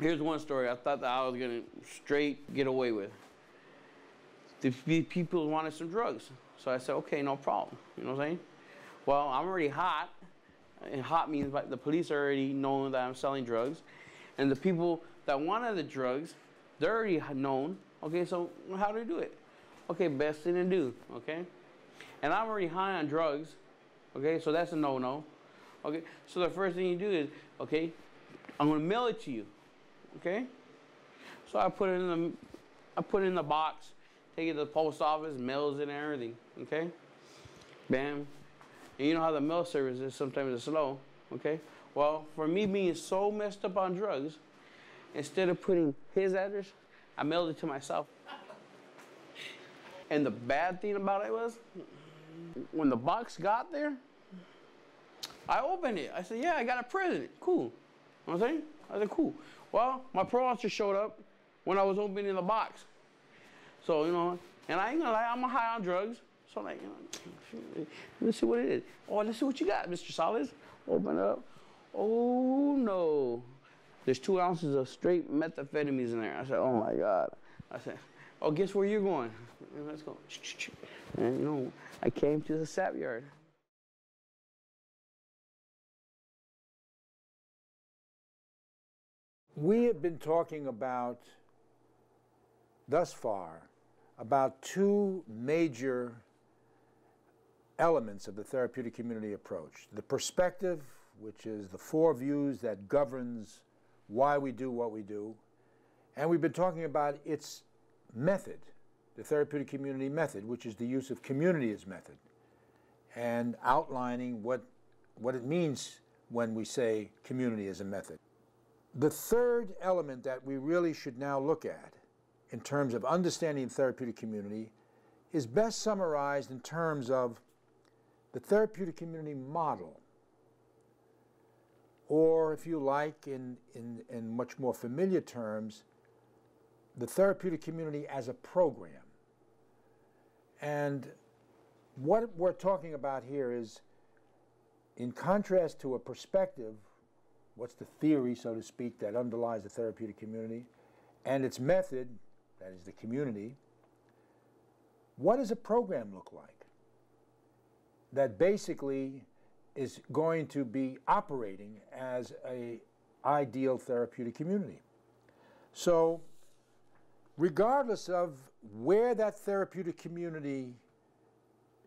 Here's one story I thought that I was going to straight get away with. The people wanted some drugs. So I said, okay, no problem. You know what I'm saying? Well, I'm already hot. And hot means like the police already know that I'm selling drugs. And the people that wanted the drugs, they're already known. Okay, so how do I do it? Okay, best thing to do, okay? And I'm already high on drugs, okay? So that's a no-no, okay? So the first thing you do is, okay, I'm gonna mail it to you, okay? So I put it in the box, take it to the post office, mails it and everything, okay? Bam. And you know how the mail service is, sometimes it's slow, okay? Well, for me being so messed up on drugs, instead of putting his address, I mailed it to myself. And the bad thing about it was, when the box got there, I opened it. I said, yeah, I got a present. Cool. You know what I'm saying? I said, cool. Well, my parole officer showed up when I was opening the box. So, you know, and I ain't gonna lie, I'm high on drugs. So, like, you know, let's see what it is. Oh, let's see what you got, Mr. Solis. Open it up. Oh, no. There's 2 ounces of straight methamphetamines in there. I said, oh, my God. I said, oh, guess where you're going? And let's go. And, you know, I came to the sap yard. We have been talking about, thus far, about 2 major elements of the therapeutic community approach. The perspective, which is the 4 views that governs why we do what we do. And we've been talking about its method, the therapeutic community method, which is the use of community as method, and outlining what it means when we say community as a method. The 3rd element that we really should now look at in terms of understanding the therapeutic community is best summarized in terms of the therapeutic community model, or if you like, in much more familiar terms, the therapeutic community as a program. And what we're talking about here is, in contrast to a perspective, what's the theory, so to speak, that underlies the therapeutic community, and its method, that is the community, what does a program look like that basically is going to be operating as an ideal therapeutic community? So, regardless of where that therapeutic community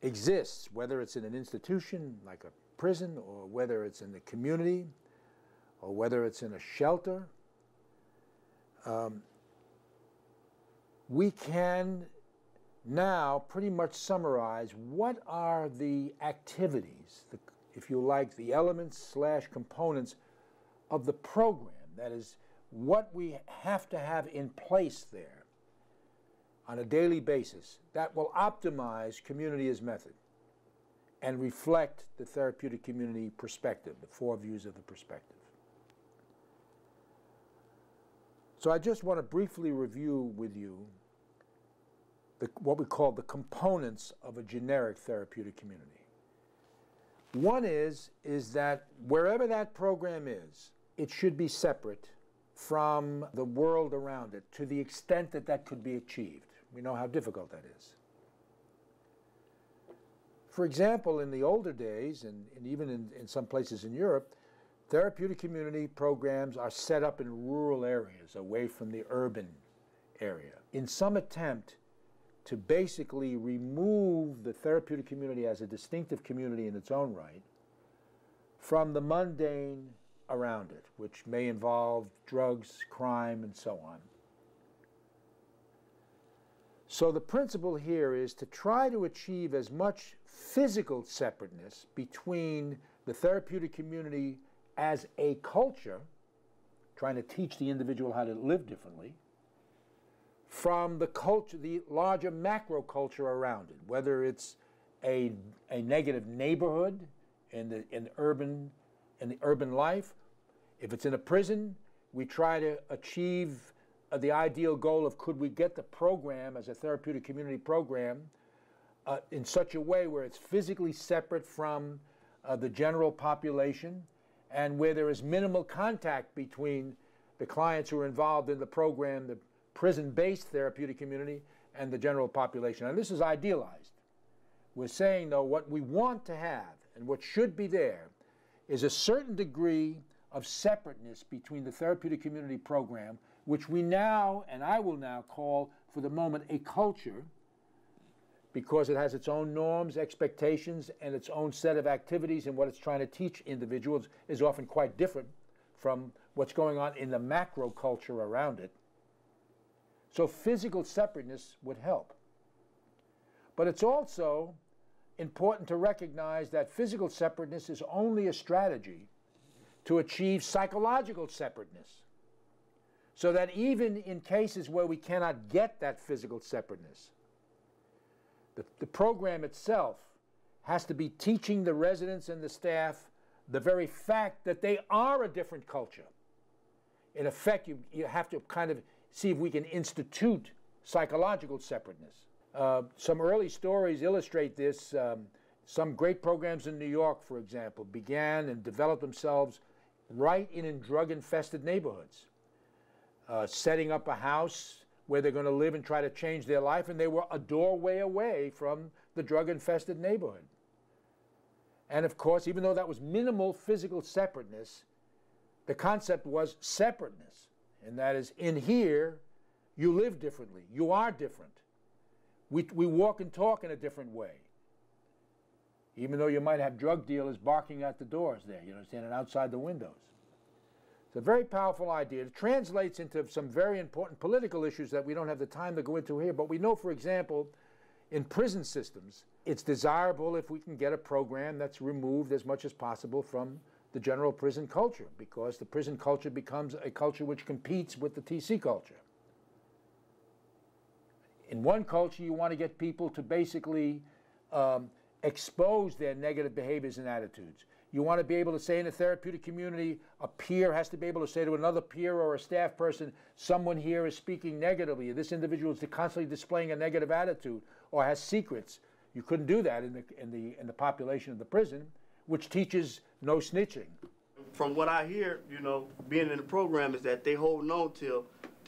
exists, whether it's in an institution like a prison, or whether it's in the community, or whether it's in a shelter, we can now pretty much summarize what are the activities, the, if you like, the elements / components of the program, that is what we have to have in place there on a daily basis that will optimize community as method and reflect the therapeutic community perspective, the 4 views of the perspective. So I just want to briefly review with you what we call the components of a generic therapeutic community. One is that wherever that program is, it should be separate from the world around it to the extent that that could be achieved. We know how difficult that is. For example, in the older days, and even in some places in Europe, therapeutic community programs are set up in rural areas, away from the urban area, in some attempt to basically remove the therapeutic community as a distinctive community in its own right from the mundane around it, which may involve drugs, crime, and so on. So the principle here is to try to achieve as much physical separateness between the therapeutic community as a culture, trying to teach the individual how to live differently, from the culture, the larger macro culture around it, whether it's a negative neighborhood in urban life. If it's in a prison, we try to achieve the ideal goal of could we get the program as a therapeutic community program in such a way where it's physically separate from the general population and where there is minimal contact between the clients who are involved in the program, the prison-based therapeutic community, and the general population. And this is idealized. We're saying, though, what we want to have and what should be there is a certain degree of separateness between the therapeutic community program, which we now, and I will now call for the moment, a culture, because it has its own norms, expectations, and its own set of activities, and what it's trying to teach individuals is often quite different from what's going on in the macro culture around it. So physical separateness would help. But it's also important to recognize that physical separateness is only a strategy to achieve psychological separateness, so that even in cases where we cannot get that physical separateness, the program itself has to be teaching the residents and the staff the very fact that they are a different culture. In effect, you have to kind of see if we can institute psychological separateness. Some early stories illustrate this. Some great programs in New York, for example, began and developed themselves right in drug-infested neighborhoods, setting up a house where they're going to live and try to change their life, and they were a doorway away from the drug-infested neighborhood. And of course, even though that was minimal physical separateness, the concept was separateness. And that is, in here, you live differently. You are different. We walk and talk in a different way. Even though you might have drug dealers barking at the doors there, you know, standing outside the windows. It's a very powerful idea. It translates into some very important political issues that we don't have the time to go into here. But we know, for example, in prison systems, it's desirable if we can get a program that's removed as much as possible from the general prison culture, because the prison culture becomes a culture which competes with the TC culture. In one culture, you want to get people to basically expose their negative behaviors and attitudes. You want to be able to say in a therapeutic community, a peer has to be able to say to another peer or a staff person, someone here is speaking negatively, this individual is constantly displaying a negative attitude or has secrets. You couldn't do that in the population of the prison, which teaches no snitching. From what I hear, you know, being in the program is that they hold on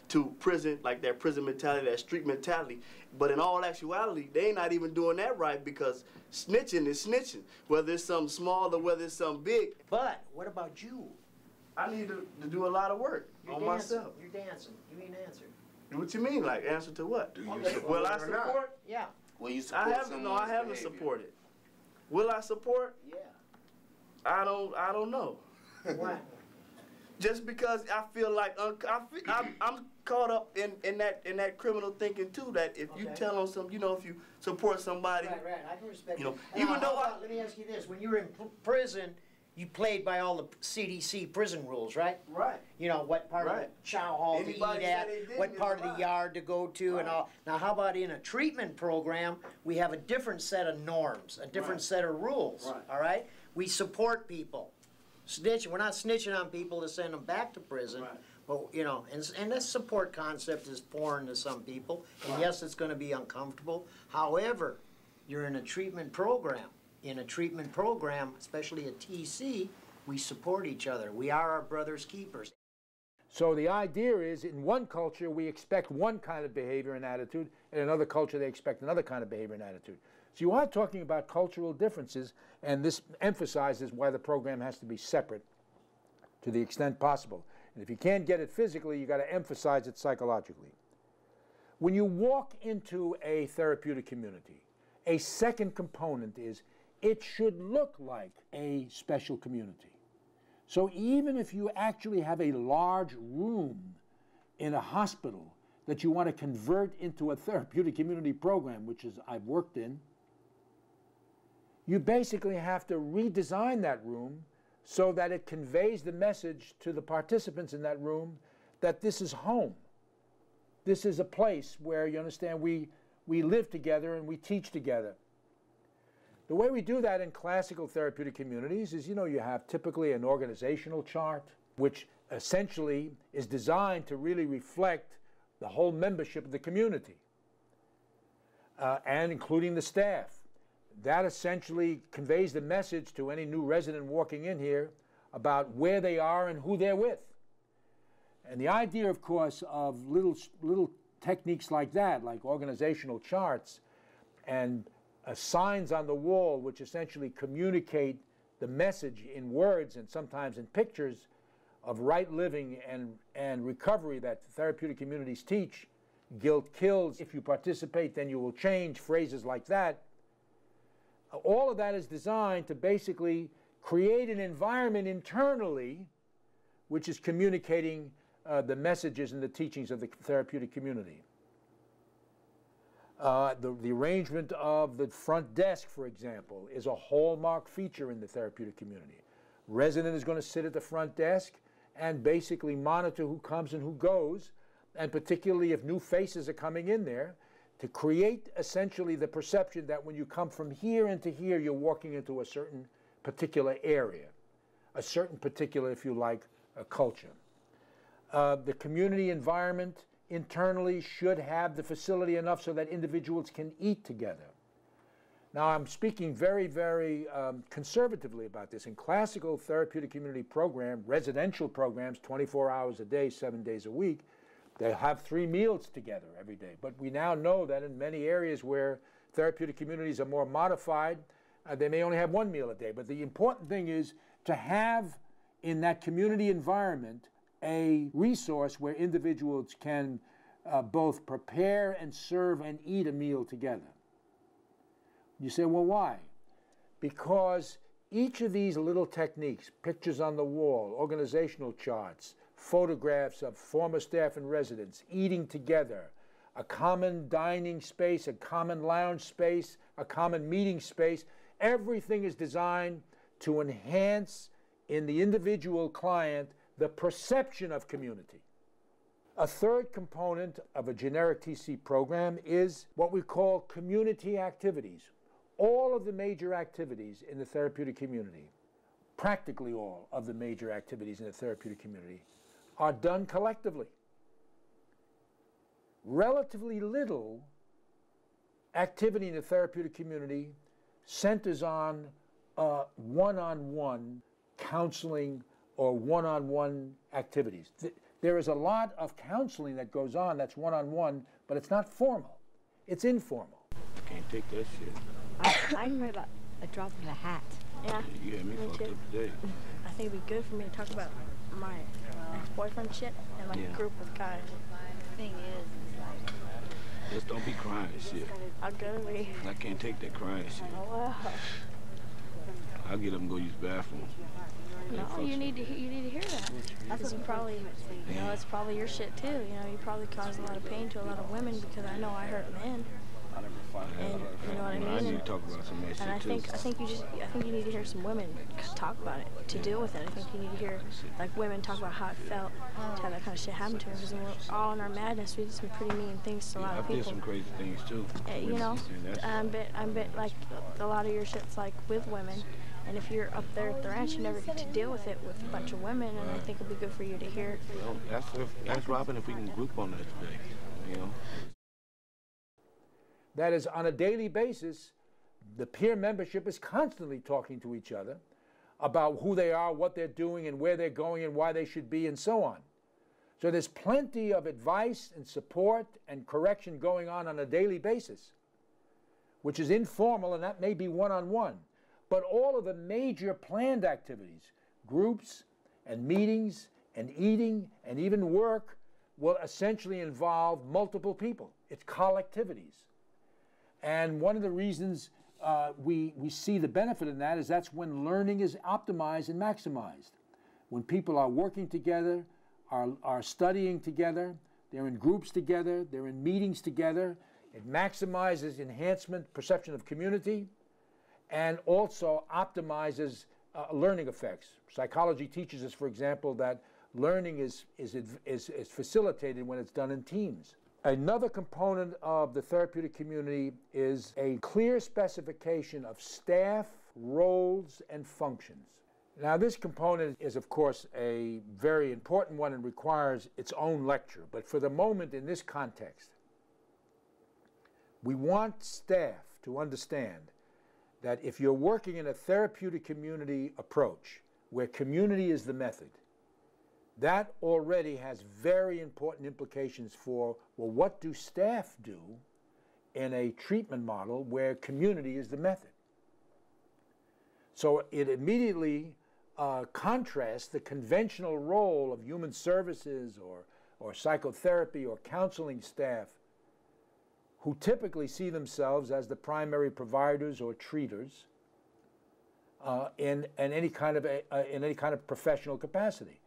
to prison, like that prison mentality, that street mentality. But in all actuality, they ain't not even doing that right, because snitching is snitching, whether it's something small or whether it's something big. But what about you? I need to do a lot of work myself. You're dancing. You ain't answered. What you mean? Like, answer to what? Do you support? Will I support? Or not? Yeah. Will you support? I haven't supported. Will I support? Yeah. I don't know. Why? Just because I feel like I'm caught up in that criminal thinking too. That if you tell them some, you know, if you support somebody, right, I can respect you. Let me ask you this: when you were in prison, you played by all the CDC prison rules, right? Right. You know what part of the chow hall to eat at, what part of the yard to go to, and all. Now, how about in a treatment program? We have a different set of norms, a different set of rules. Right. All right. We support people. Snitching. We're not snitching on people to send them back to prison, but, you know, and this support concept is foreign to some people. And yes, it's going to be uncomfortable. However, you're in a treatment program. In a treatment program, especially a TC, we support each other. We are our brother's keepers. So the idea is, in one culture, we expect one kind of behavior and attitude, and in another culture, they expect another kind of behavior and attitude. So you are talking about cultural differences, and this emphasizes why the program has to be separate to the extent possible. And if you can't get it physically, you've got to emphasize it psychologically. When you walk into a therapeutic community, a second component is it should look like a special community. So even if you actually have a large room in a hospital that you want to convert into a therapeutic community program, which is I've worked in, you basically have to redesign that room so that it conveys the message to the participants in that room that this is home. This is a place where, you understand, we live together and we teach together. The way we do that in classical therapeutic communities is, you know, you have typically an organizational chart, which essentially is designed to really reflect the whole membership of the community, and including the staff. That essentially conveys the message to any new resident walking in here about where they are and who they're with. And the idea, of course, of little techniques like that, like organizational charts and signs on the wall, which essentially communicate the message in words and sometimes in pictures of right living and recovery that therapeutic communities teach. Guilt kills. If you participate, then you will change. Phrases like that. All of that is designed to basically create an environment internally which is communicating the messages and the teachings of the therapeutic community. The arrangement of the front desk, for example, is a hallmark feature in the therapeutic community. Resident is going to sit at the front desk and basically monitor who comes and who goes, and particularly if new faces are coming in there, to create essentially the perception that when you come from here into here, you're walking into a certain particular area, a certain particular, if you like, a culture. The community environment internally should have the facility enough so that individuals can eat together. Now, I'm speaking very, very conservatively about this. In classical therapeutic community program, residential programs, 24 hours a day, 7 days a week, they have 3 meals together every day. But we now know that in many areas where therapeutic communities are more modified, they may only have 1 meal a day. But the important thing is to have in that community environment a resource where individuals can both prepare and serve and eat a meal together. You say, well, why? Because each of these little techniques, pictures on the wall, organizational charts, photographs of former staff and residents, eating together, a common dining space, a common lounge space, a common meeting space, everything is designed to enhance in the individual client the perception of community. A third component of a generic TC program is what we call community activities. All of the major activities in the therapeutic community, practically all of the major activities in the therapeutic community, are done collectively. Relatively little activity in the therapeutic community centers on one-on-one counseling or one-on-one activities. There is a lot of counseling that goes on that's one-on-one, but it's not formal. It's informal. I can't take that shit. I'm worried about a drop in the hat. Yeah. You had me fucked up today. I think it'd be good for me to talk about my ex-boyfriend shit and like a group of guys. The thing is like... Just don't be crying shit. I'm gonna be. I can't take that crying shit. Oh, wow. I'll get up and go use the bathroom. No, you need to hear that. That's what probably, you know, it's probably your shit too. You know, you probably caused a lot of pain to a lot of women because I know I hurt men. And you know what I mean? I need to talk about some shit too. And I think you need to hear some women talk about it to deal with it. I think you need to hear like women talk about how it felt to have that kind of shit happen to them, because we're all in our madness. We did some pretty mean things to a lot of people. I did some crazy things too. You know, I bet like a lot of your shit's like with women. And if you're up there at the ranch, you never get to deal with it with a bunch of women, and I think it'd be good for you to hear. Well, ask Robin if we can group on that today, you know. That is, on a daily basis, the peer membership is constantly talking to each other about who they are, what they're doing, and where they're going, and why they should be, and so on. So there's plenty of advice and support and correction going on a daily basis, which is informal, and that may be one-on-one. But all of the major planned activities, groups and meetings and eating and even work, will essentially involve multiple people. It's collectivities. And one of the reasons we see the benefit in that is that's when learning is optimized and maximized. When people are working together, are studying together, they're in groups together, they're in meetings together, it maximizes enhancement, perception of community, and also optimizes learning effects. Psychology teaches us, for example, that learning is facilitated when it's done in teams. Another component of the therapeutic community is a clear specification of staff, roles, and functions. Now, this component is, of course, a very important one and requires its own lecture. But for the moment, in this context, we want staff to understand that if you're working in a therapeutic community approach where community is the method, that already has very important implications for, well, what do staff do in a treatment model where community is the method? So it immediately contrasts the conventional role of human services or psychotherapy or counseling staff, who typically see themselves as the primary providers or treaters in any kind of professional capacity.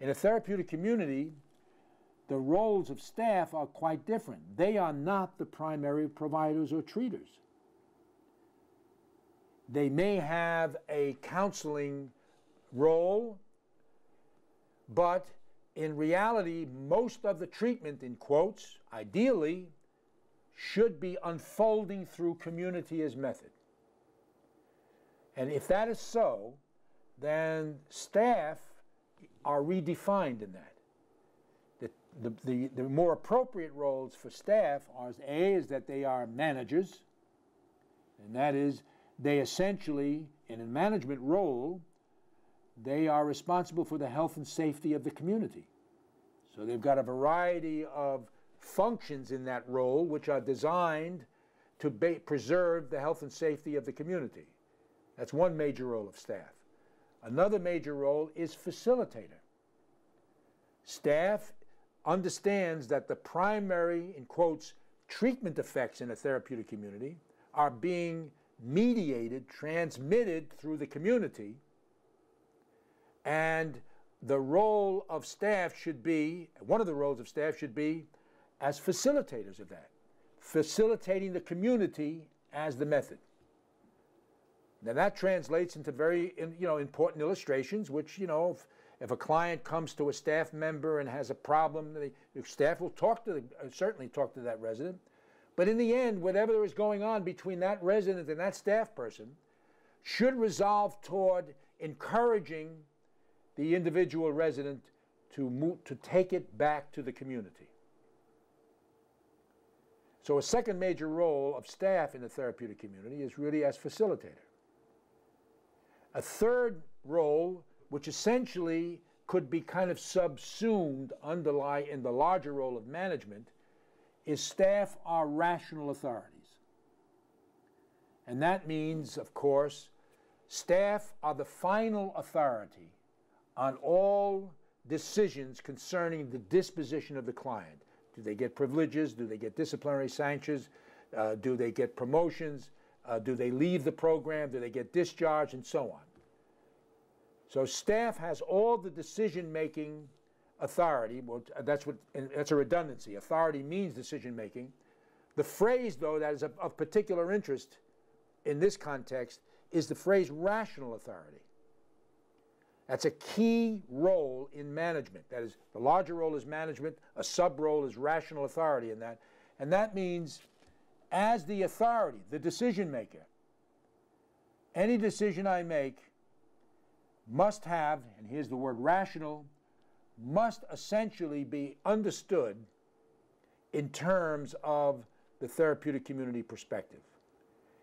In a therapeutic community, the roles of staff are quite different. They are not the primary providers or treaters. They may have a counseling role, but in reality, most of the treatment, in quotes, ideally, should be unfolding through community as method. And if that is so, then staff are redefined in that. The more appropriate roles for staff are, A, is that they are managers, and that is they essentially, in a management role, they are responsible for the health and safety of the community. So they've got a variety of functions in that role which are designed to preserve the health and safety of the community. That's one major role of staff. Another major role is facilitator. Staff understands that the primary, in quotes, treatment effects in a therapeutic community are being mediated, transmitted through the community, and the role of staff should be, one of the roles of staff should be as facilitators of that, facilitating the community as the method. Now that translates into very, important illustrations, which, if a client comes to a staff member and has a problem, the staff will talk to, certainly talk to that resident. But in the end, whatever is going on between that resident and that staff person should resolve toward encouraging the individual resident to take it back to the community. So a second major role of staff in the therapeutic community is really as facilitator. A third role, which essentially could be kind of subsumed in the larger role of management, is staff are rational authorities. And that means, of course, staff are the final authority on all decisions concerning the disposition of the client. Do they get privileges? Do they get disciplinary sanctions? Do they get promotions? Do they leave the program? Do they get discharged? And so on. So staff has all the decision-making authority. Well, that's a redundancy. Authority means decision-making. The phrase, though, that is of particular interest in this context is the phrase rational authority. That's a key role in management. That is, the larger role is management, a sub-role is rational authority in that. And that means, as the authority, the decision-maker, any decision I make must have, and here's the word rational, must essentially be understood in terms of the therapeutic community perspective.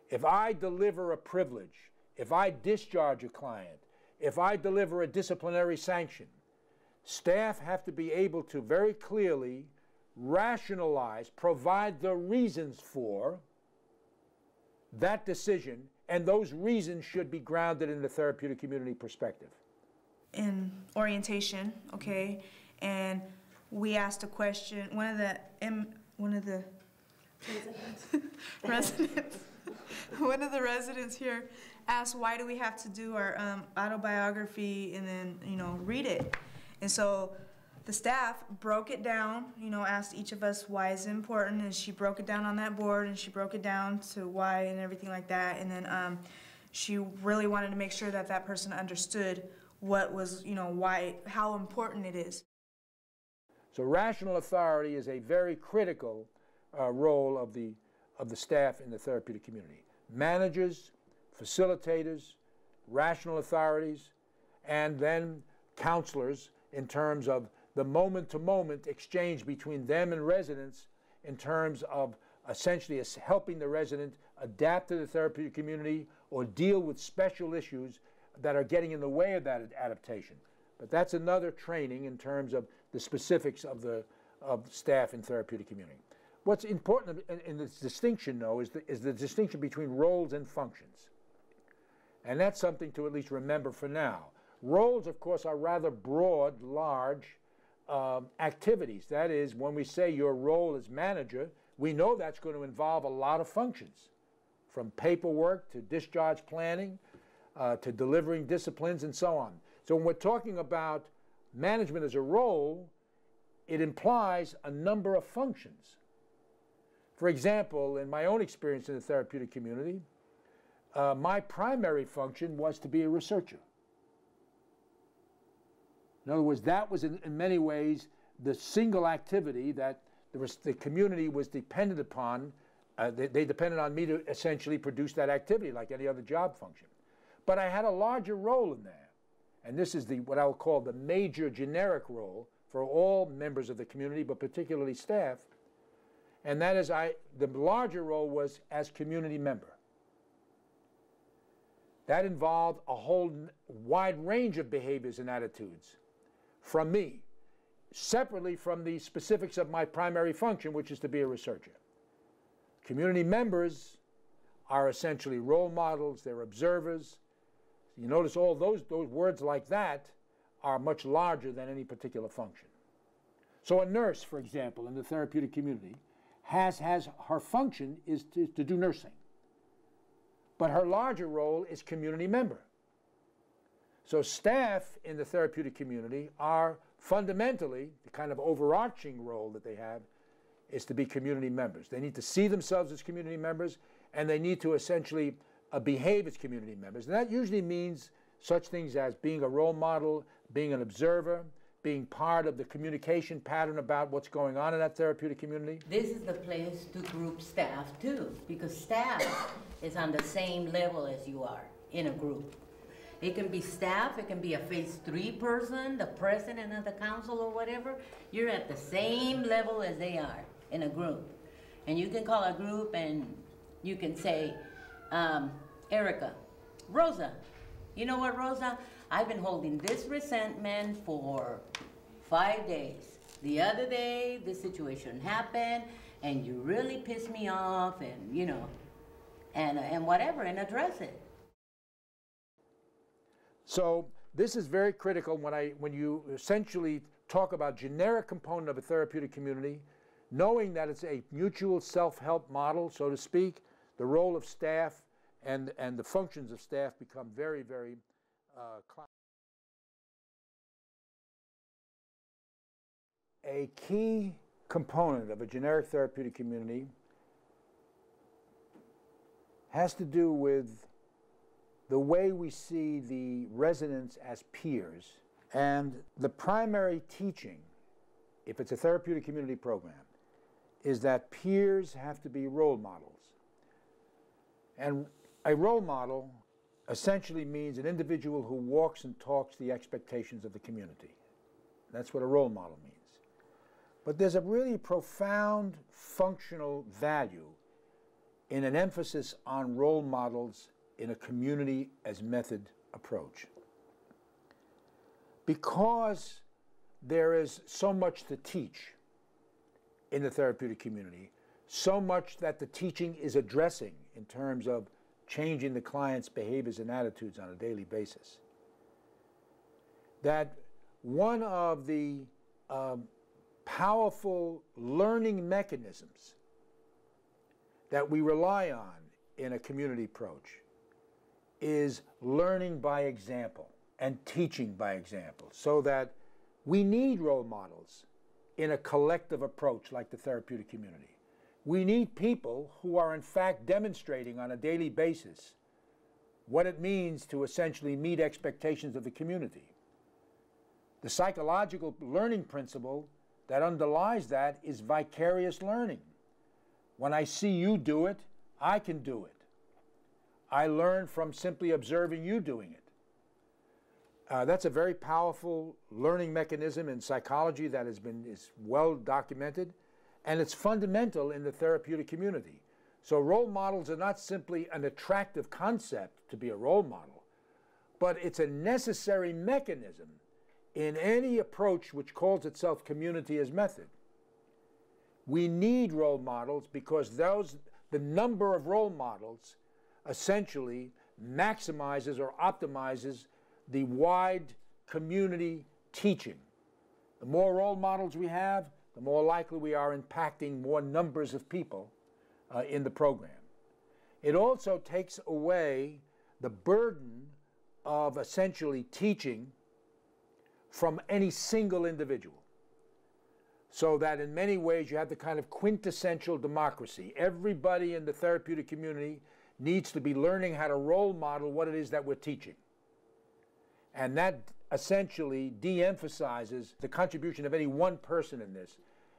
If I deliver a privilege, if I discharge a client, if I deliver a disciplinary sanction, staff have to be able to very clearly rationalize, provide the reasons for that decision, and those reasons should be grounded in the therapeutic community perspective. In orientation, okay, and we asked a question, one of the residents here asked, why do we have to do our autobiography and then, read it? And so the staff broke it down, asked each of us why it's important, and she broke it down on that board, and she broke it down to why and everything like that. And then she really wanted to make sure that that person understood what was, why, how important it is. So rational authority is a very critical role of the staff in the therapeutic community. Managers, facilitators, rational authorities, and then counselors in terms of the moment-to-moment exchange between them and residents in terms of essentially helping the resident adapt to the therapeutic community or deal with special issues that are getting in the way of that adaptation. But that's another training in terms of the specifics of staff in therapeutic community. What's important in this distinction, though, is the distinction between roles and functions. And that's something to at least remember for now. Roles, of course, are rather broad, large activities. That is, when we say your role is manager, we know that's going to involve a lot of functions, from paperwork to discharge planning to delivering disciplines and so on. So when we're talking about management as a role, it implies a number of functions. For example, in my own experience in the therapeutic community, my primary function was to be a researcher. In other words, that was in many ways the single activity that the community was dependent upon. They depended on me to essentially produce that activity like any other job function. But I had a larger role in there. And this is what I'll call the major generic role for all members of the community, but particularly staff. And that is, the larger role was as community member. That involved a whole wide range of behaviors and attitudes from me, separately from the specifics of my primary function, which is to be a researcher. Community members are essentially role models, they're observers. You notice all those words like that are much larger than any particular function. So a nurse, for example, in the therapeutic community, has her function is to do nursing. But her larger role is community member. So staff in the therapeutic community are fundamentally, the kind of overarching role that they have is to be community members. They need to see themselves as community members, and they need to essentially behave as community members. And that usually means such things as being a role model, being an observer, being part of the communication pattern about what's going on in that therapeutic community. This is the place to group staff too, because staff is on the same level as you are in a group. It can be staff, it can be a phase 3 person, the president of the council or whatever. You're at the same level as they are in a group. And you can call a group and you can say, Erica, Rosa, you know what, Rosa? I've been holding this resentment for 5 days. The other day, this situation happened, and you really pissed me off, and you know, and whatever, and address it. So this is very critical when you essentially talk about generic component of a therapeutic community, knowing that it's a mutual self-help model, so to speak. The role of staff and the functions of staff become very, very a key component of a generic therapeutic community has to do with the way we see the residents as peers, and the primary teaching, if it's a therapeutic community program, is that peers have to be role models. And a role model essentially means an individual who walks and talks the expectations of the community. That's what a role model means. But there's a really profound functional value in an emphasis on role models in a community as method approach, because there is so much to teach in the therapeutic community, so much that the teaching is addressing in terms of changing the client's behaviors and attitudes on a daily basis, that one of the powerful learning mechanisms that we rely on in a community approach is learning by example and teaching by example, so that we need role models in a collective approach like the therapeutic community. We need people who are in fact demonstrating on a daily basis what it means to essentially meet expectations of the community. The psychological learning principle that underlies that is vicarious learning. When I see you do it, I can do it. I learn from simply observing you doing it. That's a very powerful learning mechanism in psychology that is well documented. And it's fundamental in the therapeutic community. So role models are not simply an attractive concept to be a role model, but it's a necessary mechanism in any approach which calls itself community as method. We need role models because the number of role models essentially maximizes or optimizes the wide community teaching. The more role models we have, the more likely we are impacting more numbers of people in the program. It also takes away the burden of essentially teaching from any single individual. So that in many ways you have the kind of quintessential democracy. Everybody in the therapeutic community needs to be learning how to role model what it is that we're teaching. And that essentially de-emphasizes the contribution of any one person in this.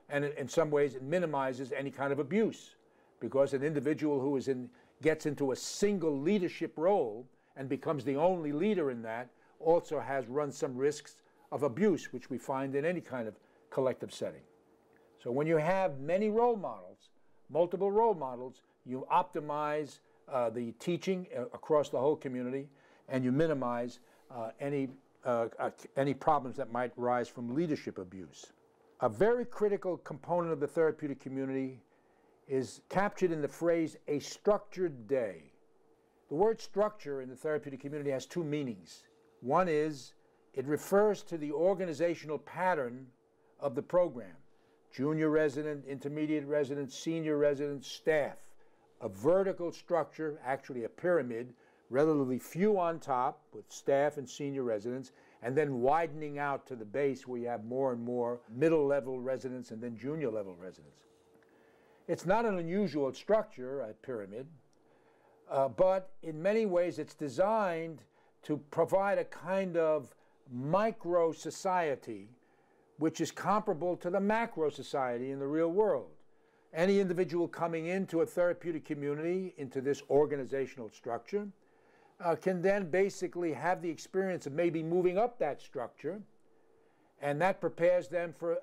And in some ways it minimizes any kind of abuse, because an individual who gets into a single leadership role and becomes the only leader in that also has run some risks of abuse, which we find in any kind of collective setting. So when you have many role models, multiple role models, you optimize the teaching across the whole community, and you minimize any problems that might arise from leadership abuse. A very critical component of the therapeutic community is captured in the phrase, a structured day. The word structure in the therapeutic community has two meanings. One is, it refers to the organizational pattern of the program. Junior resident, intermediate resident, senior resident, staff. A vertical structure, actually a pyramid, relatively few on top with staff and senior residents, and then widening out to the base where you have more and more middle level residents and then junior level residents. It's not an unusual structure, a pyramid, but in many ways it's designed to provide a kind of micro society which is comparable to the macro society in the real world. Any individual coming into a therapeutic community, into this organizational structure, can then basically have the experience of maybe moving up that structure, and that prepares them for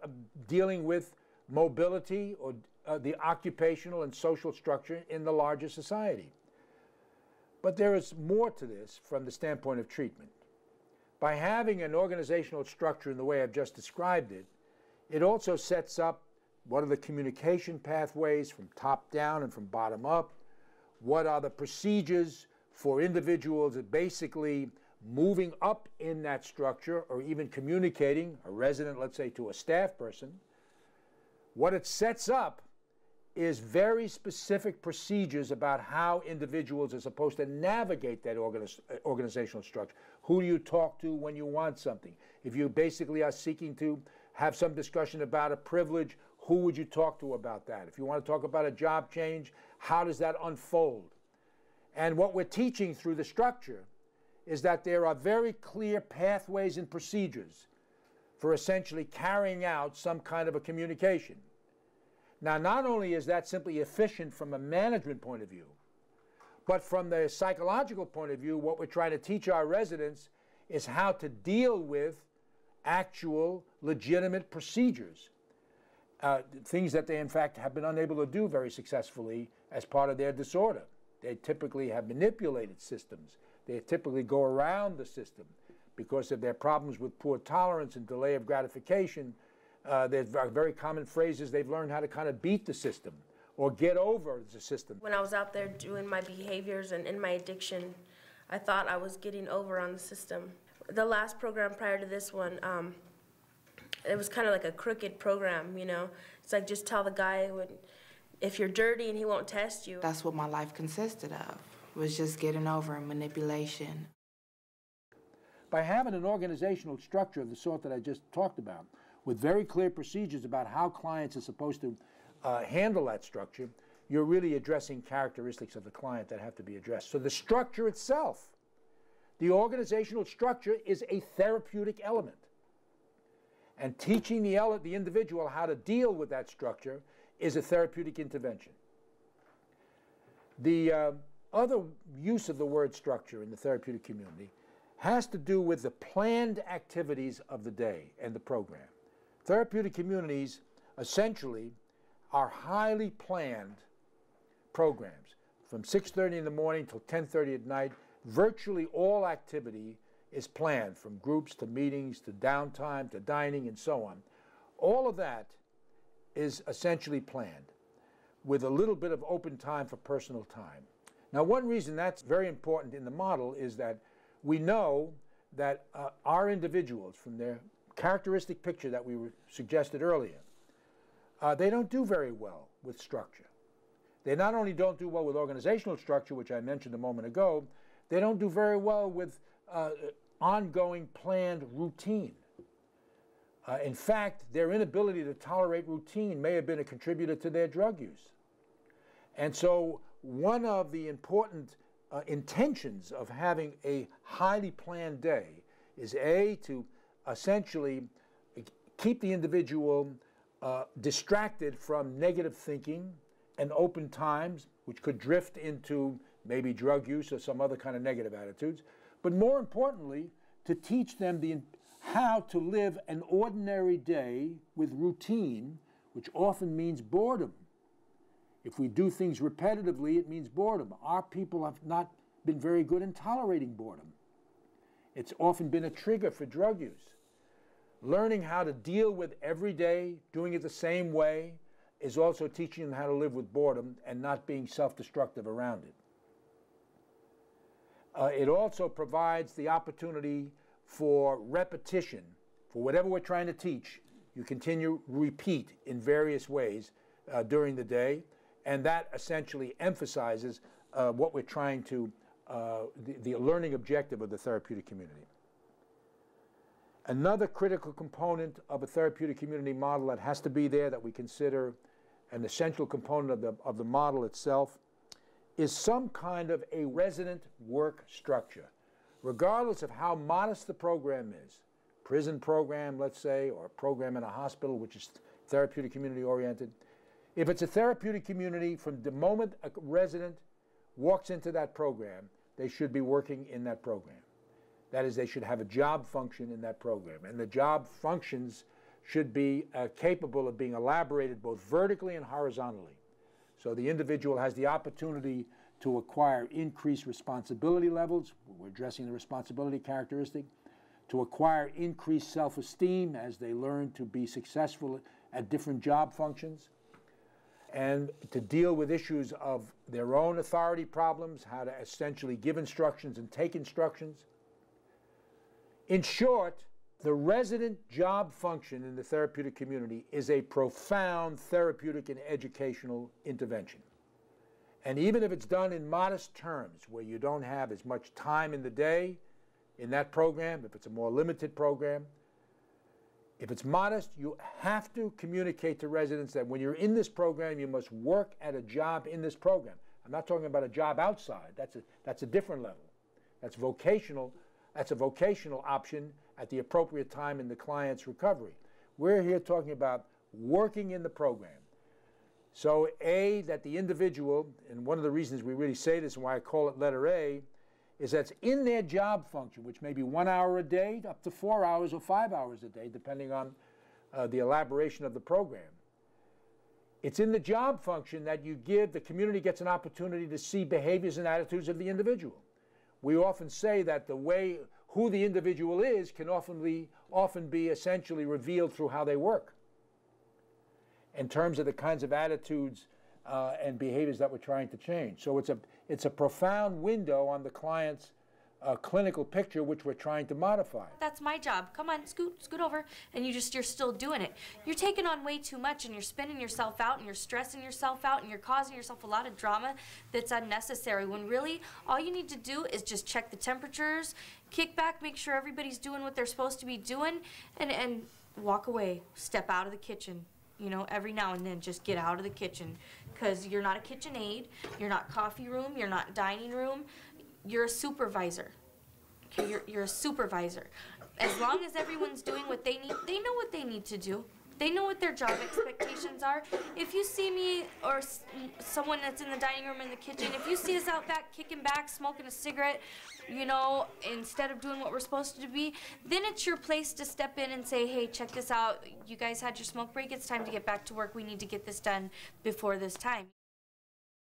dealing with mobility or the occupational and social structure in the larger society. But there is more to this from the standpoint of treatment. By having an organizational structure in the way I've just described it, it also sets up what are the communication pathways from top down and from bottom up, what are the procedures for individuals that basically moving up in that structure or even communicating, a resident, let's say, to a staff person. What it sets up is very specific procedures about how individuals are supposed to navigate that organizational structure. Who do you talk to when you want something? If you basically are seeking to have some discussion about a privilege, who would you talk to about that? If you want to talk about a job change, how does that unfold? And what we're teaching through the structure is that there are very clear pathways and procedures for essentially carrying out some kind of a communication. Now, not only is that simply efficient from a management point of view, but from the psychological point of view, what we're trying to teach our residents is how to deal with actual, legitimate procedures, things that they, in fact, have been unable to do very successfully as part of their disorder. They typically have manipulated systems. They typically go around the system because of their problems with poor tolerance and delay of gratification. There's very common phrases they've learned how to kind of beat the system or get over the system. When I was out there doing my behaviors and in my addiction, I thought I was getting over on the system. The last program prior to this one, it was kind of like a crooked program, you know. It's like just tell the guy if you're dirty and he won't test you. That's what my life consisted of, was just getting over and manipulation. By having an organizational structure of the sort that I just talked about, with very clear procedures about how clients are supposed to handle that structure, you're really addressing characteristics of the client that have to be addressed. So the structure itself, the organizational structure, is a therapeutic element. And teaching the individual how to deal with that structure is a therapeutic intervention. The other use of the word structure in the therapeutic community has to do with the planned activities of the day and the program. Therapeutic communities essentially are highly planned programs. From 6:30 in the morning till 10:30 at night, virtually all activity is planned, from groups to meetings to downtime to dining and so on. All of that is essentially planned with a little bit of open time for personal time. Now, one reason that's very important in the model is that we know that our individuals, from their characteristic picture that we suggested earlier, they don't do very well with structure. They not only don't do well with organizational structure, which I mentioned a moment ago, they don't do very well with ongoing planned routine. In fact, their inability to tolerate routine may have been a contributor to their drug use. And so one of the important intentions of having a highly planned day is, A, to essentially keep the individual distracted from negative thinking and open times, which could drift into maybe drug use or some other kind of negative attitudes, but more importantly, to teach them how to live an ordinary day with routine, which often means boredom. If we do things repetitively, it means boredom. Our people have not been very good in tolerating boredom. It's often been a trigger for drug use. Learning how to deal with every day, doing it the same way, is also teaching them how to live with boredom and not being self-destructive around it. It also provides the opportunity for repetition. For whatever we're trying to teach, you continue to repeat in various ways during the day, and that essentially emphasizes what we're trying to, the learning objective of the therapeutic community. Another critical component of a therapeutic community model that has to be there, that we consider an essential component of the model itself, is some kind of a resident work structure. Regardless of how modest the program is, prison program, let's say, or a program in a hospital, which is therapeutic community oriented, if it's a therapeutic community, from the moment a resident walks into that program, they should be working in that program. That is, they should have a job function in that program. And the job functions should be capable of being elaborated both vertically and horizontally. So the individual has the opportunity to acquire increased responsibility levels. We're addressing the responsibility characteristic. To acquire increased self-esteem as they learn to be successful at different job functions. And to deal with issues of their own authority problems, how to essentially give instructions and take instructions. In short, the resident job function in the therapeutic community is a profound therapeutic and educational intervention. And even if it's done in modest terms, where you don't have as much time in the day in that program, if it's a more limited program, if it's modest, you have to communicate to residents that when you're in this program, you must work at a job in this program. I'm not talking about a job outside. That's a different level. That's vocational. That's a vocational option at the appropriate time in the client's recovery. We're here talking about working in the program. So A, that the individual, and one of the reasons we really say this and why I call it letter A, is that's in their job function, which may be 1 hour a day, up to 4 hours or 5 hours a day, depending on the elaboration of the program. It's in the job function that you give, the community gets an opportunity to see behaviors and attitudes of the individual. We often say that the way, who the individual is, can often be essentially revealed through how they work, in terms of the kinds of attitudes and behaviors that we're trying to change. So it's a profound window on the client's clinical picture, which we're trying to modify. That's my job. Come on, scoot over, and you're still doing it. You're taking on way too much, and you're spinning yourself out, and you're stressing yourself out, and you're causing yourself a lot of drama that's unnecessary, when really all you need to do is just check the temperatures, kick back, make sure everybody's doing what they're supposed to be doing, and walk away, step out of the kitchen. You know, every now and then, just get out of the kitchen, because you're not a kitchen aide, you're not coffee room, you're not dining room. You're a supervisor, okay? You're a supervisor. As long as everyone's doing what they need, they know what they need to do. They know what their job expectations are. If you see me or someone that's in the dining room in the kitchen, if you see us out back kicking back, smoking a cigarette, you know, instead of doing what we're supposed to be, then it's your place to step in and say, hey, check this out. You guys had your smoke break. It's time to get back to work. We need to get this done before this time.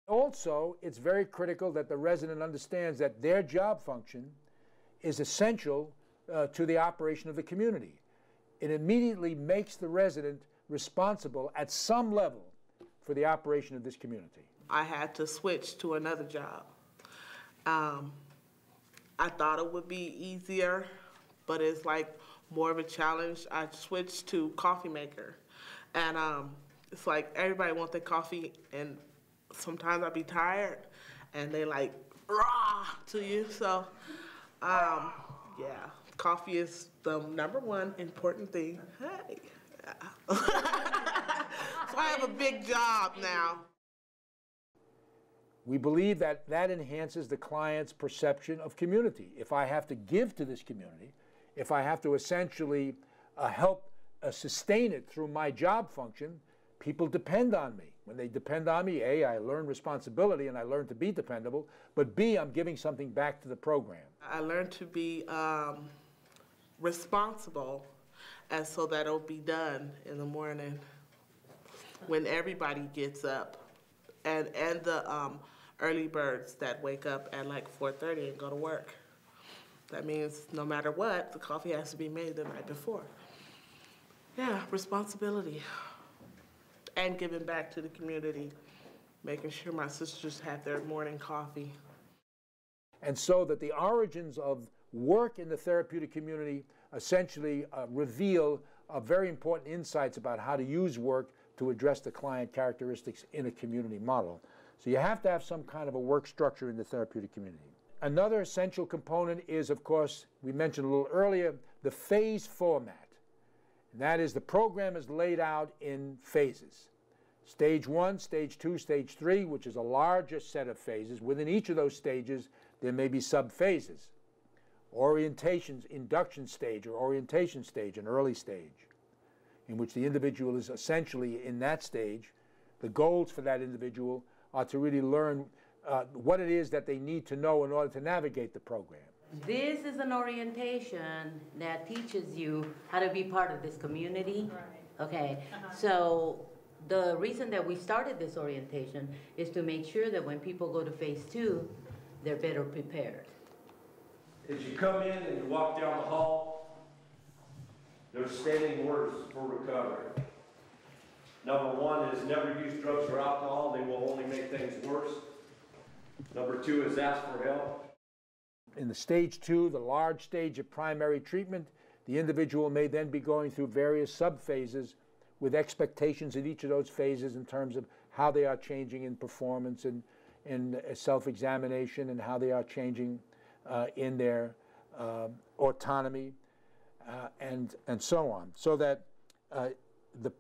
Also, it's very critical that the resident understands that their job function is essential to the operation of the community. It immediately makes the resident responsible at some level for the operation of this community. I had to switch to another job. I thought it would be easier, but it's like more of a challenge. I switched to coffee maker, and it's like everybody wants their coffee, and sometimes I'd be tired, and they like rah to you. So, yeah, coffee is the #1 important thing. Hey. So I have a big job now. We believe that that enhances the client's perception of community. If I have to give to this community, if I have to essentially help sustain it through my job function, people depend on me. When they depend on me, A, I learn responsibility and I learn to be dependable, but B, I'm giving something back to the program. I learned to be responsible, and so that it'll be done in the morning when everybody gets up. And the early birds that wake up at like 4:30 and go to work. That means no matter what, the coffee has to be made the night before. Yeah, responsibility. And giving back to the community, making sure my sisters have their morning coffee. And so that the origins of work in the therapeutic community essentially reveal very important insights about how to use work to address the client characteristics in a community model. So you have to have some kind of a work structure in the therapeutic community. Another essential component is, of course, we mentioned a little earlier, the phase format. And that is the program is laid out in phases. Stage 1, stage 2, stage 3, which is a larger set of phases. Within each of those stages, there may be sub-phases. Orientations, induction stage or orientation stage, an early stage, in which the individual is essentially in that stage. The goals for that individual are to really learn what it is that they need to know in order to navigate the program. This is an orientation that teaches you how to be part of this community. Right. Okay, so the reason that we started this orientation is to make sure that when people go to phase 2, they're better prepared. As you come in and you walk down the hall, there's standing orders for recovery. #1 is never use drugs or alcohol. They will only make things worse. #2 is ask for help. In the stage 2, the large stage of primary treatment, the individual may then be going through various sub-phases with expectations in each of those phases in terms of how they are changing in performance and self-examination, and how they are changing in their autonomy. And so on, so that the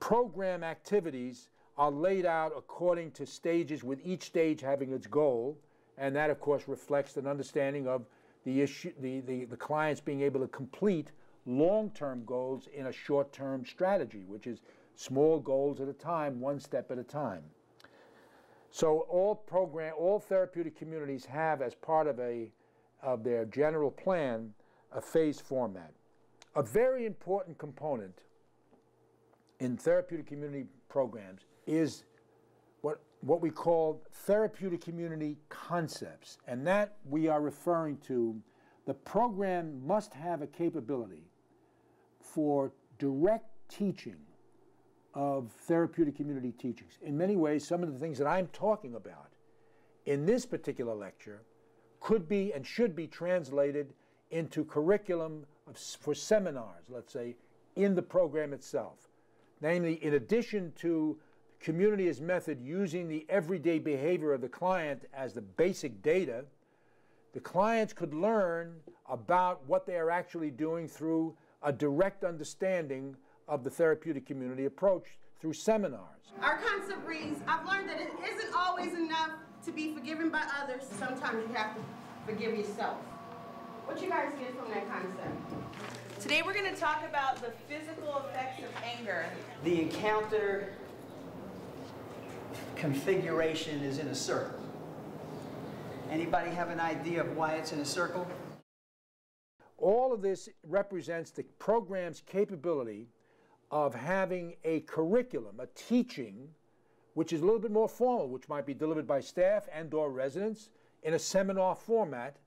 program activities are laid out according to stages, with each stage having its goal, and that, of course, reflects an understanding of the issue, the clients being able to complete long-term goals in a short-term strategy, which is small goals at a time, one step at a time. So all therapeutic communities have, as part of their general plan, a phase format. A very important component in therapeutic community programs is what we call therapeutic community concepts, and that we are referring to the program must have a capability for direct teaching of therapeutic community teachings. In many ways, some of the things that I'm talking about in this particular lecture could be and should be translated into curriculum for seminars, let's say, in the program itself. Namely, in addition to community as method, using the everyday behavior of the client as the basic data, the clients could learn about what they are actually doing through a direct understanding of the therapeutic community approach through seminars. Our concept reads, I've learned that it isn't always enough to be forgiven by others. Sometimes you have to forgive yourself. What you guys get from that concept? Today we're going to talk about the physical effects of anger. The encounter configuration is in a circle. Anybody have an idea of why it's in a circle? All of this represents the program's capability of having a curriculum, a teaching, which is a little bit more formal, which might be delivered by staff and/or residents in a seminar format,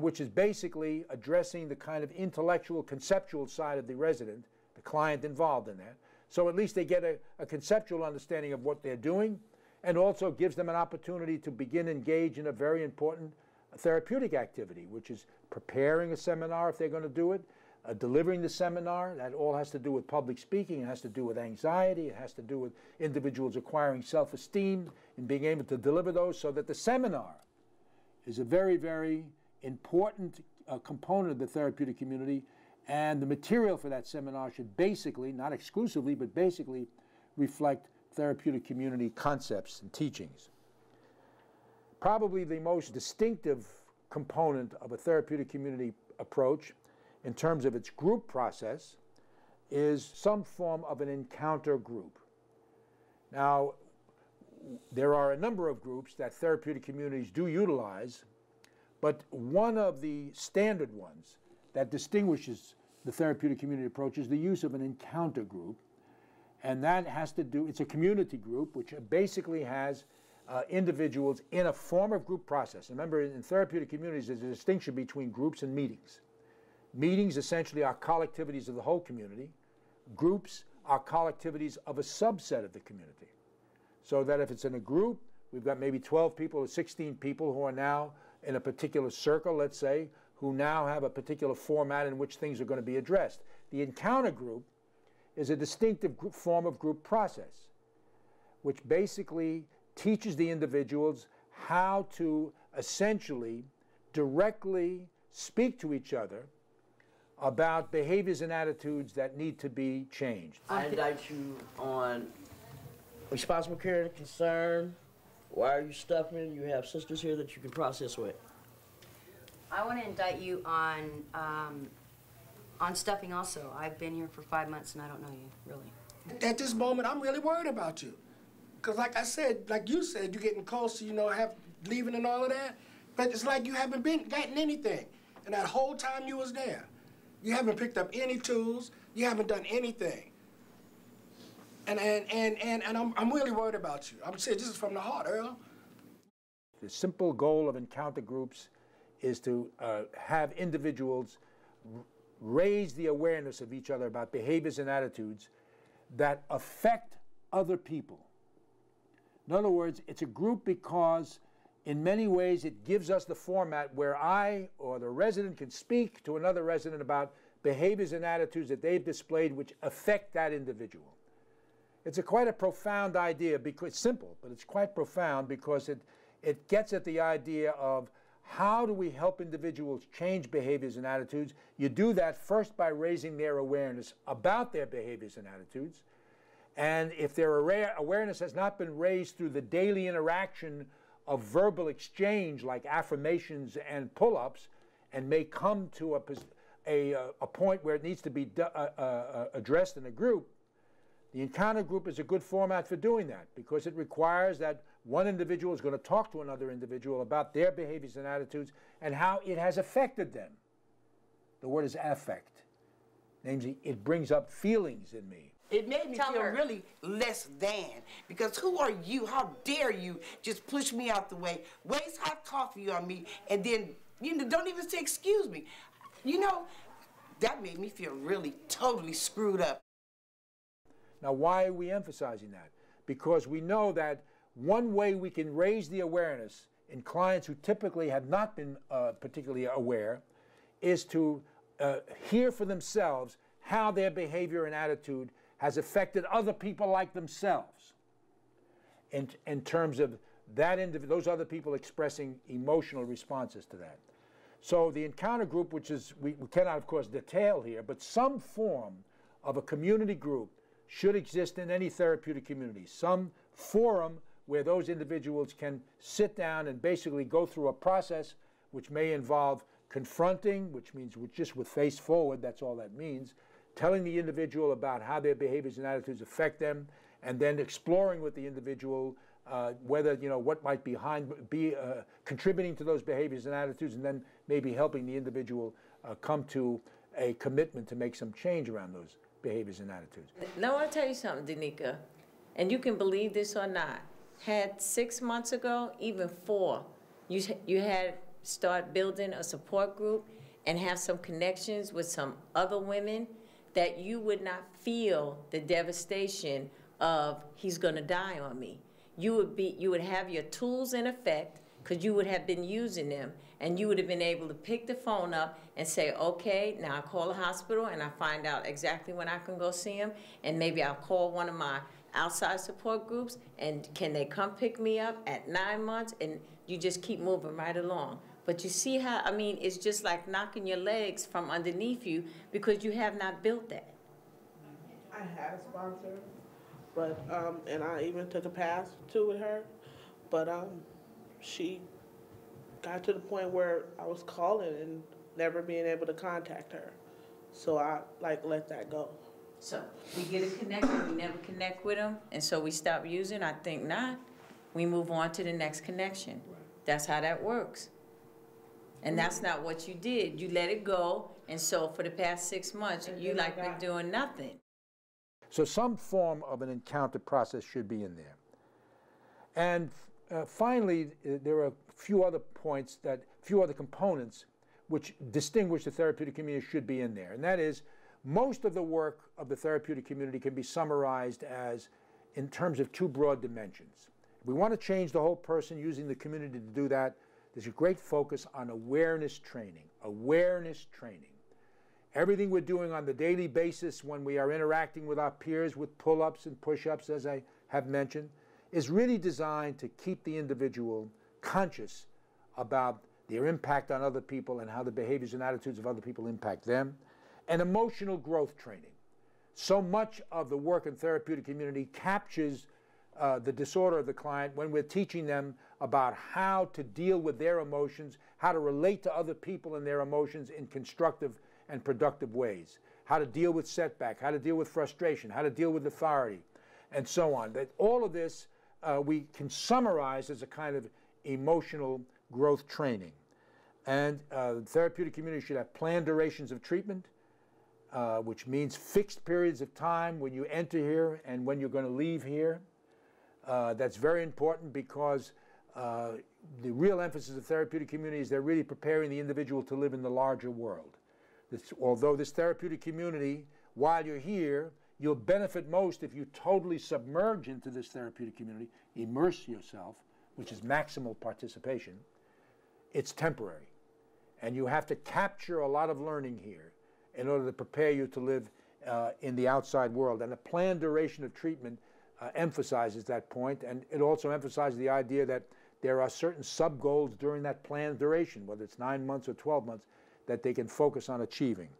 which is basically addressing the kind of intellectual, conceptual side of the resident, the client involved in that. So at least they get a conceptual understanding of what they're doing, and also gives them an opportunity to begin engage in a very important therapeutic activity, which is preparing a seminar if they're going to do it, delivering the seminar. That all has to do with public speaking. It has to do with anxiety. It has to do with individuals acquiring self-esteem and being able to deliver those, so that the seminar is a very, very important component of the therapeutic community, and the material for that seminar should basically, not exclusively, but basically reflect therapeutic community concepts and teachings. Probably the most distinctive component of a therapeutic community approach in terms of its group process is some form of an encounter group. Now, there are a number of groups that therapeutic communities do utilize, but one of the standard ones that distinguishes the therapeutic community approach is the use of an encounter group. And that has to do, it's a community group which basically has individuals in a form of group process. Remember, in therapeutic communities, there's a distinction between groups and meetings. Meetings essentially are collectivities of the whole community. Groups are collectivities of a subset of the community. So that if it's in a group, we've got maybe 12 people or 16 people who are now in a particular circle, let's say, who now have a particular format in which things are going to be addressed. The encounter group is a distinctive form of group process, which basically teaches the individuals how to essentially directly speak to each other about behaviors and attitudes that need to be changed. I indict you on responsible care and concern. Why are you stuffing? You have sisters here that you can process with. I want to indict you on stuffing also. I've been here for 5 months and I don't know you, really. At this moment, I'm really worried about you. Because like I said, like you said, you're getting close to, you know, leaving and all of that. But it's like you haven't gotten anything. And that whole time you was there, you haven't picked up any tools. You haven't done anything. And I'm really worried about you. I'm saying this is from the heart, Earl. The simple goal of encounter groups is to have individuals raise the awareness of each other about behaviors and attitudes that affect other people. In other words, it's a group because in many ways it gives us the format where I or the resident can speak to another resident about behaviors and attitudes that they've displayed which affect that individual. It's quite a profound idea, because it's simple, but it's quite profound because it gets at the idea of how do we help individuals change behaviors and attitudes. You do that first by raising their awareness about their behaviors and attitudes. And if their awareness has not been raised through the daily interaction of verbal exchange like affirmations and pull-ups, and may come to a point where it needs to be addressed in a group, the encounter group is a good format for doing that, because it requires that one individual is going to talk to another individual about their behaviors and attitudes and how it has affected them. The word is affect. Namely, it brings up feelings in me. It made me feel really less than, because who are you? How dare you just push me out the way, waste hot coffee on me, and then you know, don't even say excuse me. You know, that made me feel really totally screwed up. Now, why are we emphasizing that? Because we know that one way we can raise the awareness in clients who typically have not been particularly aware is to hear for themselves how their behavior and attitude has affected other people like themselves in terms of that those other people expressing emotional responses to that. So the encounter group, which is, we cannot, of course, detail here, but some form of a community group should exist in any therapeutic community, some forum where those individuals can sit down and basically go through a process which may involve confronting, which means just with face forward, that's all that means, telling the individual about how their behaviors and attitudes affect them, and then exploring with the individual whether, you know, what might be contributing to those behaviors and attitudes, and then maybe helping the individual come to a commitment to make some change around those behaviors and attitudes. Now, I'll tell you something, Danica, and you can believe this or not. Had 6 months ago, even 4, you had start building a support group and have some connections with some other women, that you would not feel the devastation of he's going to die on me. You would have your tools in effect, because you would have been using them, and you would have been able to pick the phone up and say, okay, now I call the hospital and I find out exactly when I can go see him, and maybe I'll call one of my outside support groups, and can they come pick me up at 9 months, and you just keep moving right along. But you see how, I mean, it's just like knocking your legs from underneath you because you have not built that. I had a sponsor, but, and I even took a pass too with her, but she got to the point where I was calling and never being able to contact her. So I, like, let that go. So we get it connected, we never connect with them, and so we stop using. I think not. We move on to the next connection. Right. That's how that works. And that's not what you did. You let it go, and so for the past 6 months, you like been doing nothing. So some form of an encounter process should be in there. And finally, there are a few other points, that few other components which distinguish the therapeutic community should be in there. And that is, most of the work of the therapeutic community can be summarized as in terms of two broad dimensions. If we want to change the whole person using the community to do that, there's a great focus on awareness training, awareness training. Everything we're doing on the daily basis when we are interacting with our peers with pull-ups and push-ups, as I have mentioned, is really designed to keep the individual conscious about their impact on other people and how the behaviors and attitudes of other people impact them. And emotional growth training. So much of the work in therapeutic community captures the disorder of the client when we're teaching them about how to deal with their emotions, how to relate to other people and their emotions in constructive and productive ways, how to deal with setback, how to deal with frustration, how to deal with authority, and so on. That all of this we can summarize as a kind of emotional growth training. And the therapeutic community should have planned durations of treatment, which means fixed periods of time when you enter here and when you're going to leave here. That's very important, because the real emphasis of therapeutic community is they're really preparing the individual to live in the larger world. Although this therapeutic community, while you're here, you'll benefit most if you totally submerge into this therapeutic community, immerse yourself, which is maximal participation. It's temporary. And you have to capture a lot of learning here in order to prepare you to live in the outside world. And a planned duration of treatment emphasizes that point, and it also emphasizes the idea that there are certain sub-goals during that planned duration, whether it's 9 months or 12 months, that they can focus on achieving.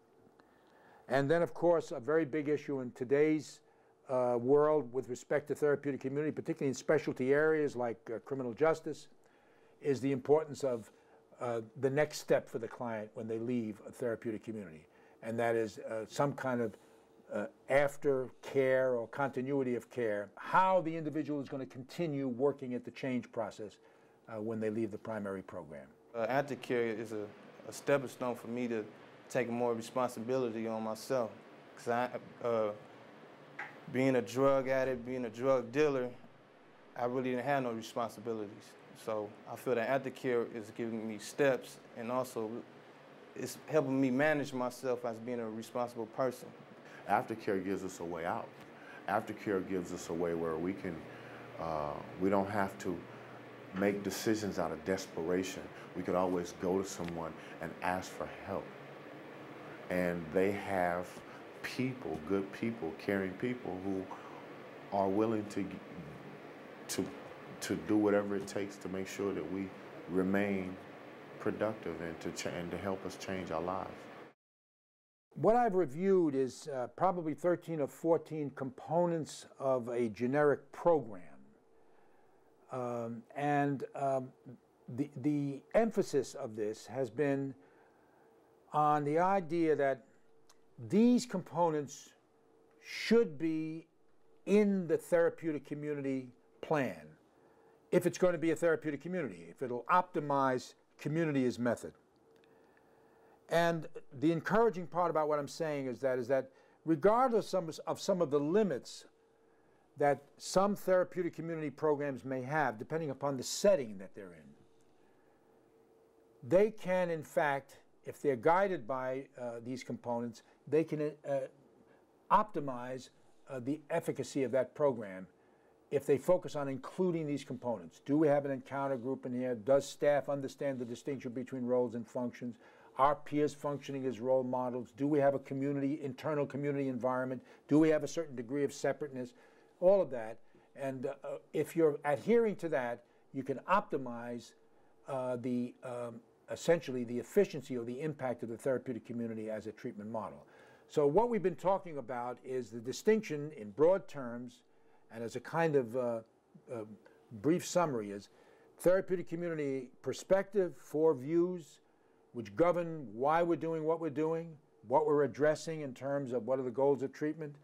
And then, of course, a very big issue in today's world with respect to therapeutic community, particularly in specialty areas like criminal justice, is the importance of the next step for the client when they leave a therapeutic community, and that is some kind of after care or continuity of care, how the individual is going to continue working at the change process when they leave the primary program. After care is a stepping stone for me to take more responsibility on myself, because being a drug addict, being a drug dealer, I really didn't have no responsibilities. So I feel that after care is giving me steps, and also it's helping me manage myself as being a responsible person. Aftercare gives us a way out. Aftercare gives us a way where we can, we don't have to make decisions out of desperation. We could always go to someone and ask for help. And they have people, good people, caring people who are willing to do whatever it takes to make sure that we remain productive and to help us change our lives. What I've reviewed is probably 13 or 14 components of a generic program. The emphasis of this has been on the idea that these components should be in the therapeutic community plan, if it's going to be a therapeutic community, if it'll optimize community as method. And the encouraging part about what I'm saying is that regardless of some of the limits that some therapeutic community programs may have, depending upon the setting that they're in, they can, in fact, if they're guided by these components, they can optimize the efficacy of that program if they focus on including these components. Do we have an encounter group in here? Does staff understand the distinction between roles and functions? Are peers functioning as role models? Do we have a community, internal community environment? Do we have a certain degree of separateness? All of that. And if you're adhering to that, you can optimize essentially the efficiency or the impact of the therapeutic community as a treatment model. So what we've been talking about is the distinction in broad terms, and as a kind of brief summary, is therapeutic community perspective, 4 views, which govern why we're doing what we're doing, what we're addressing in terms of what are the goals of treatment,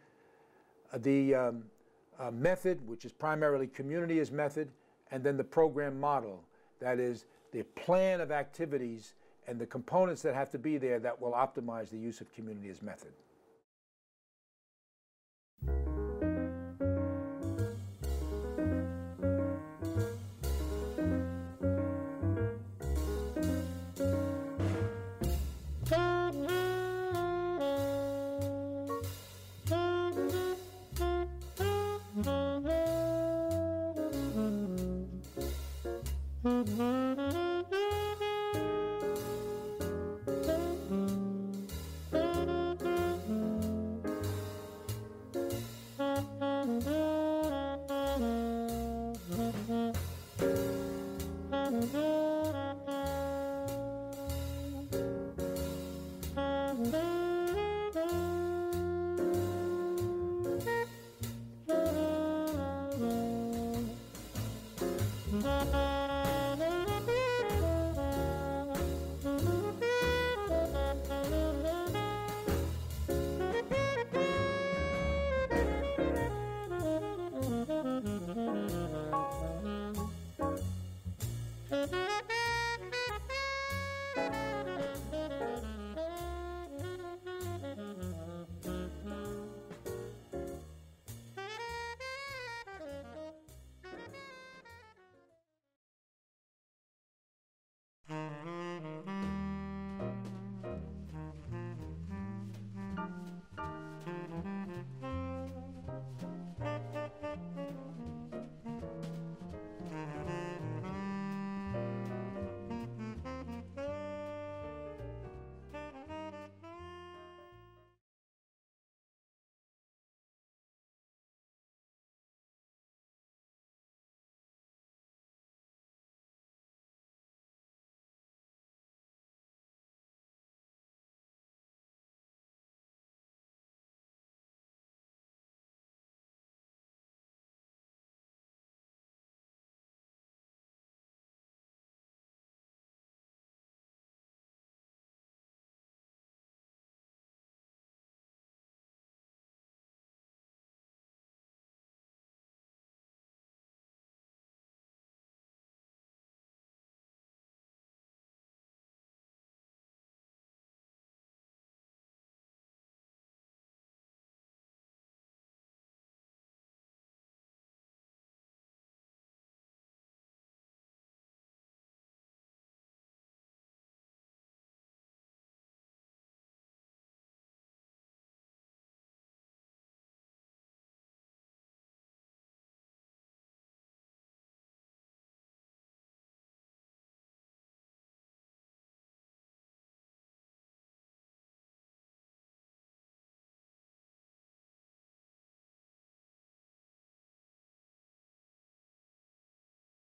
the method, which is primarily community as method, and then the program model, that is the plan of activities and the components that have to be there that will optimize the use of community as method.